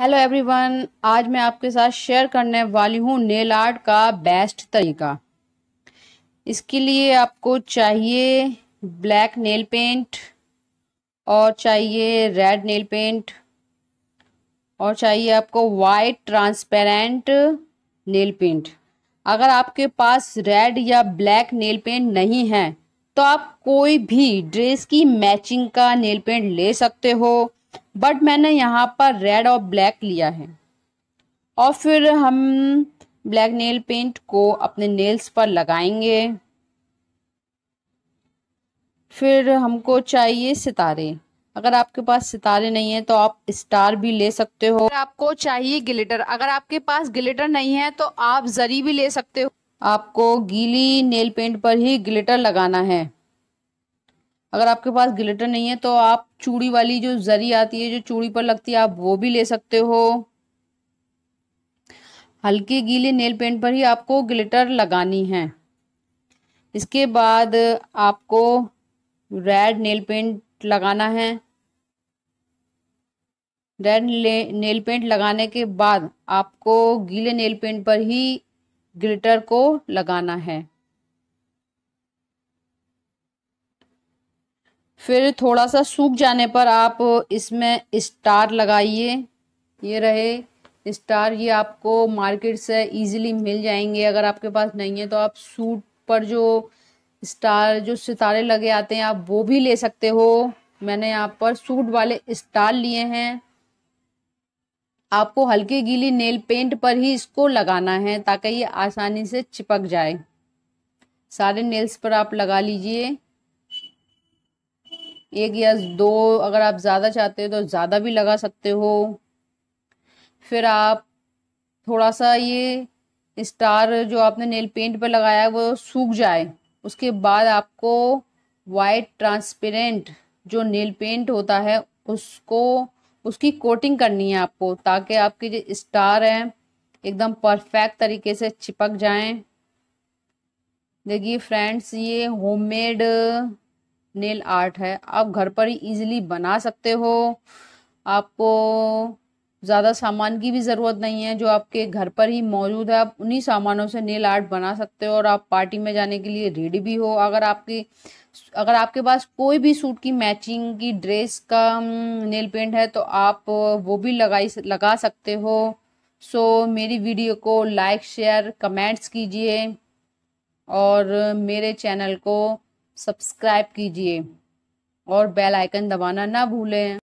Hello everyone, आज मैं आपके साथ शेयर करने वाली हूँ नेल आर्ट का बेस्ट तरीका। इसके लिए आपको चाहिए ब्लैक नेल पेंट और चाहिए रेड नेल पेंट और चाहिए आपको वाइट ट्रांसपेरेंट नेल पेंट। अगर आपके पास रेड या ब्लैक नेल पेंट नहीं है तो आप कोई भी ड्रेस की मैचिंग का नेल पेंट ले सकते हो, बट मैंने यहाँ पर रेड और ब्लैक लिया है। और फिर हम ब्लैक नेल पेंट को अपने नेल्स पर लगाएंगे। फिर हमको चाहिए सितारे, अगर आपके पास सितारे नहीं है तो आप स्टार भी ले सकते हो। आपको चाहिए ग्लिटर, अगर आपके पास ग्लिटर नहीं है तो आप जरी भी ले सकते हो। आपको गीली नेल पेंट पर ही ग्लिटर लगाना है। अगर आपके पास ग्लिटर नहीं है तो आप चूड़ी वाली जो जरी आती है, जो चूड़ी पर लगती है, आप वो भी ले सकते हो। हल्के गीले नेल पेंट पर ही आपको ग्लिटर लगानी है। इसके बाद आपको रेड नेल पेंट लगाना है। रेड नेल पेंट लगाने के बाद आपको गीले नेल पेंट पर ही ग्लिटर को लगाना है। फिर थोड़ा सा सूख जाने पर आप इसमें स्टार लगाइए। ये रहे स्टार, ये आपको मार्केट से इजीली मिल जाएंगे। अगर आपके पास नहीं है तो आप सूट पर जो सितारे लगे आते हैं आप वो भी ले सकते हो। मैंने यहाँ पर सूट वाले स्टार लिए हैं। आपको हल्के गीली नेल पेंट पर ही इसको लगाना है ताकि ये आसानी से चिपक जाए। सारे नेल्स पर आप लगा लीजिए, एक या दो। अगर आप ज़्यादा चाहते हो तो ज़्यादा भी लगा सकते हो। फिर आप थोड़ा सा ये स्टार जो आपने नेल पेंट पर लगाया है वो सूख जाए, उसके बाद आपको वाइट ट्रांसपेरेंट जो नेल पेंट होता है उसकी कोटिंग करनी है आपको, ताकि आपके जो स्टार हैं एकदम परफेक्ट तरीके से चिपक जाएं। देखिए फ्रेंड्स, ये होममेड नेल आर्ट है, आप घर पर ही इजीली बना सकते हो। आपको ज़्यादा सामान की भी ज़रूरत नहीं है, जो आपके घर पर ही मौजूद है आप उन्हीं सामानों से नेल आर्ट बना सकते हो और आप पार्टी में जाने के लिए रेडी भी हो। अगर आपके पास कोई भी सूट की मैचिंग की ड्रेस का नेल पेंट है तो आप वो भी लगा सकते हो। सो मेरी वीडियो को लाइक, शेयर, कमेंट्स कीजिए और मेरे चैनल को सब्सक्राइब कीजिए और बेल आइकन दबाना ना भूलें।